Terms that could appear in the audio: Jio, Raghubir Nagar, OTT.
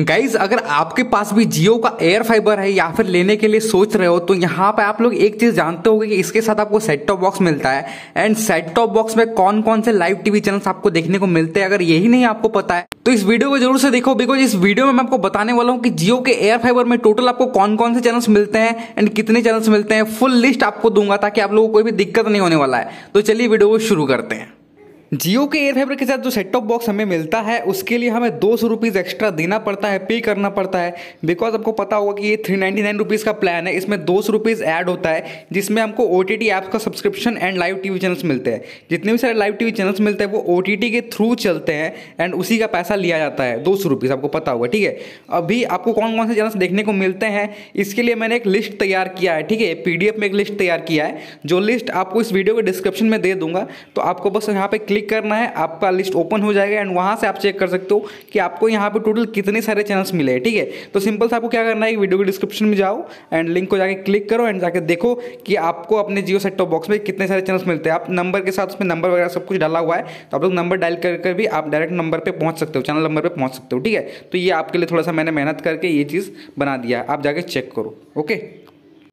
Guys अगर आपके पास भी जियो का एयर फाइबर है या फिर लेने के लिए सोच रहे हो तो यहाँ पे आप लोग एक चीज जानते होंगे कि इसके साथ आपको सेट टॉप बॉक्स मिलता है। एंड सेट टॉप बॉक्स में कौन कौन से लाइव टीवी चैनल्स आपको देखने को मिलते हैं, अगर यही नहीं आपको पता है तो इस वीडियो को जरूर से देखो, बिकॉज इस वीडियो में मैं आपको बताने वाला हूँ कि जियो के एयर फाइबर में टोटल आपको कौन कौन से चैनल्स मिलते हैं एंड कितने चैनल्स मिलते हैं। फुल लिस्ट आपको दूंगा ताकि आप लोगों को कोई भी दिक्कत नहीं होने वाला है। तो चलिए वीडियो को शुरू करते हैं। जियो के एयर फाइबर के साथ जो सेट टॉप बॉक्स हमें मिलता है उसके लिए हमें 200 रुपीज़ एक्स्ट्रा देना पड़ता है, पे करना पड़ता है। बिकॉज आपको पता होगा कि ये 399 रुपीज़ का प्लान है, इसमें 200 रुपीज़ ऐड होता है जिसमें हमको OTT ऐप्स का subscription and live TV channels मिलते हैं। जितने भी सारे लाइव टीवी चैनल्स मिलते हैं वो OTT के थ्रू चलते हैं एंड उसी का पैसा लिया जाता है, 200 रुपीज़, आपको पता होगा, ठीक है। अभी आपको कौन कौन से चैनल्स देखने को मिलते हैं इसके लिए मैंने एक लिस्ट तैयार किया है, ठीक है, PDF में एक लिस्ट तैयार किया है, जो लिस्ट आपको इस वीडियो के डिस्क्रिप्शन में दे दूंगा। तो आपको बस यहाँ पर क्लिक करना है, आपका लिस्ट ओपन हो जाएगा एंड वहां से आप चेक कर सकते हो कि आपको यहाँ पे टोटल कितने सारे चैनल्स मिले, ठीक है। तो सिंपल से आपको क्या करना है, वीडियो के डिस्क्रिप्शन में जाओ एंड लिंक को जाके क्लिक करो एंड जाके देखो कि आपको अपने जियो सेट टॉप बॉक्स में कितने सारे चैनल्स मिलते हैं। आप नंबर के साथ उसमें नंबर वगैरह सब कुछ डाला हुआ है, तो आप लोग नंबर डायल कर भी आप डायरेक्ट नंबर पर पहुँच सकते हो, चैनल नंबर पर पहुँच सकते हो, ठीक है। तो ये आपके लिए थोड़ा सा मैंने मेहनत करके ये चीज़ बना दिया, आप जाके चेक करो, ओके।